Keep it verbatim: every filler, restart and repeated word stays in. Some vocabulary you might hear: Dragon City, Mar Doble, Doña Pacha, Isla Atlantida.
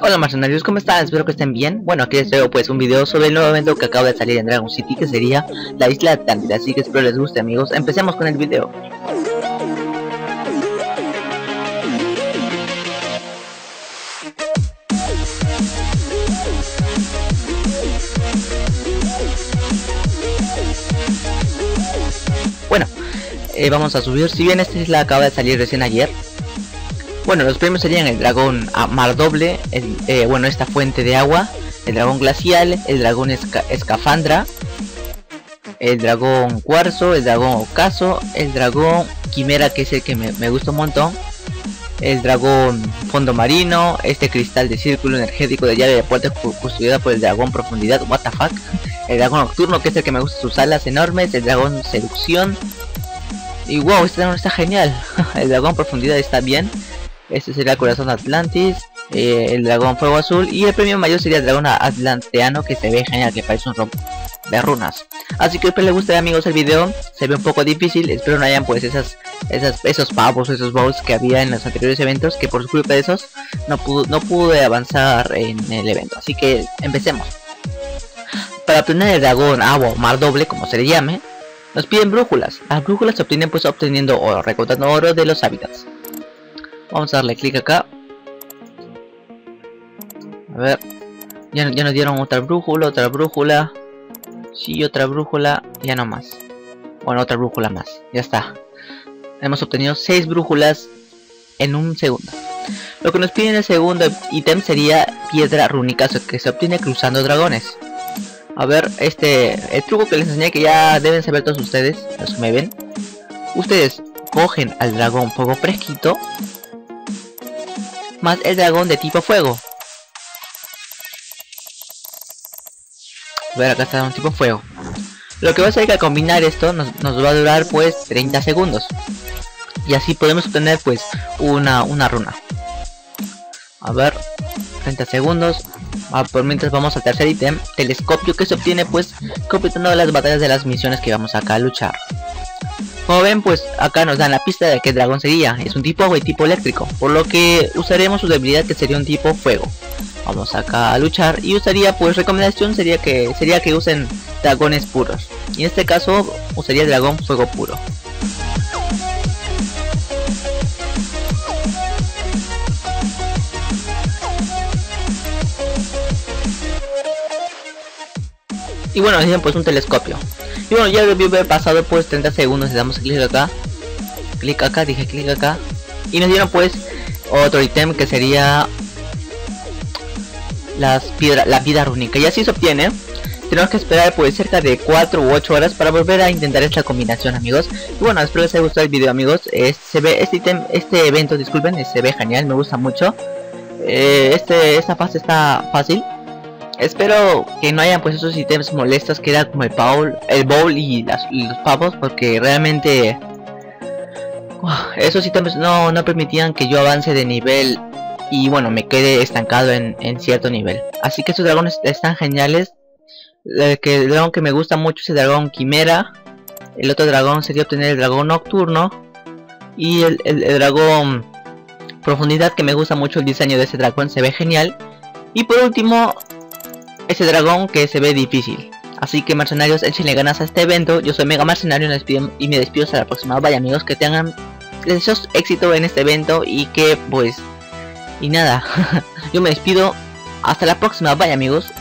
Hola mercenarios, ¿cómo están? Espero que estén bien. Bueno, aquí les traigo pues un video sobre el nuevo evento que acaba de salir en Dragon City, que sería la Isla Atlantida, así que espero les guste, amigos. Empecemos con el video. Bueno, eh, vamos a subir. Si bien esta isla acaba de salir recién ayer, bueno, los premios serían el dragón mar doble, el, eh, bueno, esta fuente de agua, el dragón glacial, el dragón esca escafandra, el dragón cuarzo, el dragón ocaso, el dragón quimera, que es el que me, me gusta un montón, el dragón fondo marino, este cristal de círculo energético de llave de puertas custodiada por el dragón profundidad, what the fuck, el dragón nocturno, que es el que me gusta, sus alas enormes, el dragón seducción, y wow, este dragón está genial. El dragón profundidad está bien. Este sería el corazón Atlantis, eh, el dragón fuego azul, y el premio mayor sería el dragón atlanteano, que se ve genial, que parece un rombo de runas. Así que espero les guste, amigos, el video. Se ve un poco difícil, espero no hayan pues esas, esas esos pavos, esos bowls que había en los anteriores eventos, que por su culpa de esos no pude, no pude avanzar en el evento. Así que empecemos. Para obtener el dragón agua o mar doble, como se le llame, nos piden brújulas. Las brújulas se obtienen pues obteniendo oro, recortando oro de los hábitats. Vamos a darle clic acá. A ver. Ya, ya nos dieron otra brújula, otra brújula. Sí, otra brújula. Ya no más. Bueno, otra brújula más. Ya está. Hemos obtenido seis brújulas en un segundo. Lo que nos pide en el segundo ítem sería piedra rúnica, que se obtiene cruzando dragones. A ver, este... el truco que les enseñé, que ya deben saber todos ustedes, los que me ven. Ustedes cogen al dragón fuego fresquito más el dragón de tipo fuego. A ver, acá está un tipo fuego. Lo que va a hacer que al combinar esto nos, nos va a durar pues treinta segundos. Y así podemos obtener pues una, una runa. A ver, treinta segundos. Ah, por mientras vamos al tercer ítem, telescopio, que se obtiene pues completando las batallas de las misiones que vamos acá a luchar. Como ven, pues acá nos dan la pista de qué dragón sería. Es un tipo agua y tipo eléctrico, por lo que usaremos su debilidad, que sería un tipo fuego. Vamos acá a luchar y usaría pues recomendación sería que sería que usen dragones puros, y en este caso usaría dragón fuego puro. Y bueno, dicen pues un telescopio. Y bueno, ya debí haber pasado pues treinta segundos. Le damos clic acá, clic acá, dije clic acá, y nos dieron pues otro ítem, que sería las piedras, la piedra rúnica. Y así se obtiene. Tenemos que esperar pues cerca de cuatro u ocho horas para volver a intentar esta combinación, amigos. Y bueno, espero les haya gustado el video, amigos. Eh, se ve este ítem, este evento, disculpen, se ve genial, me gusta mucho. Eh, este, esta fase está fácil. Espero que no hayan pues esos ítems molestos que era como el bowl, el bowl y, las, y los pavos, porque realmente uh, esos ítems no, no permitían que yo avance de nivel y bueno, me quedé estancado en, en cierto nivel. Así que estos dragones están geniales. El, que, el dragón que me gusta mucho es el dragón quimera. El otro dragón sería obtener el dragón nocturno. Y el, el, el dragón profundidad, que me gusta mucho el diseño de ese dragón, se ve genial. Y por último, ese dragón que se ve difícil. Así que mercenarios, échenle ganas a este evento. Yo soy Mega Mercenario y me despido hasta la próxima. Vaya, amigos, que tengan, les deseo éxito en este evento. Y que pues, y nada, yo me despido hasta la próxima. Vaya, amigos.